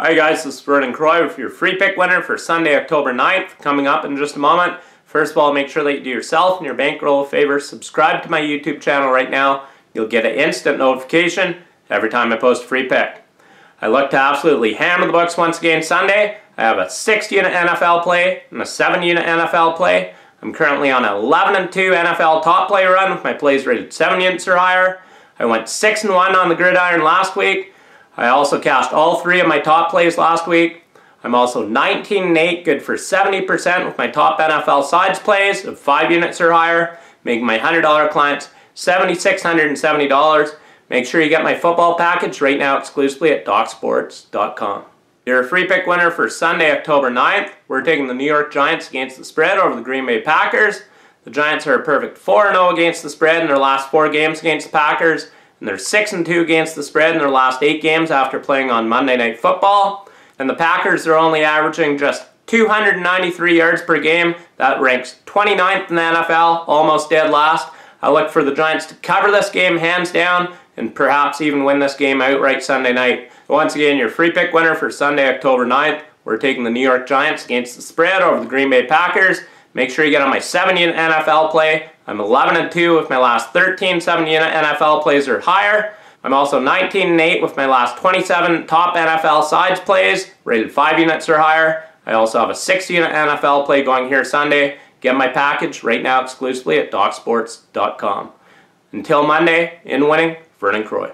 Hi guys, this is Vernon Croy with your free pick winner for Sunday, October 9th, coming up in just a moment. First of all, make sure that you do yourself and your bankroll a favor. Subscribe to my YouTube channel right now. You'll get an instant notification every time I post a free pick. I look to absolutely hammer the books once again Sunday. I have a 6-unit NFL play and a 7-unit NFL play. I'm currently on an 11-2 NFL top play run with my plays rated 7 units or higher. I went 6-1 on the gridiron last week. I also cashed all 3 of my top plays last week. I'm also 19-8, good for 70% with my top NFL sides plays of 5 units or higher, making my $100 clients $7,670. Make sure you get my football package right now exclusively at docsports.com. You're a free pick winner for Sunday, October 9th. We're taking the New York Giants against the spread over the Green Bay Packers. The Giants are a perfect 4-0 against the spread in their last 4 games against the Packers. And they're 6-2 against the spread in their last 8 games after playing on Monday Night Football. And the Packers are only averaging just 293 yards per game. That ranks 29th in the NFL, almost dead last. I look for the Giants to cover this game hands down and perhaps even win this game outright Sunday night. Once again, your free pick winner for Sunday, October 9th. We're taking the New York Giants against the spread over the Green Bay Packers. Make sure you get on my 7-unit NFL play. I'm 11-2 with my last 13 7-unit NFL plays or higher. I'm also 19-8 with my last 27 top NFL sides plays, rated 5 units or higher. I also have a 6-unit NFL play going here Sunday. Get my package right now exclusively at docsports.com. Until Monday, in winning, Vernon Croy.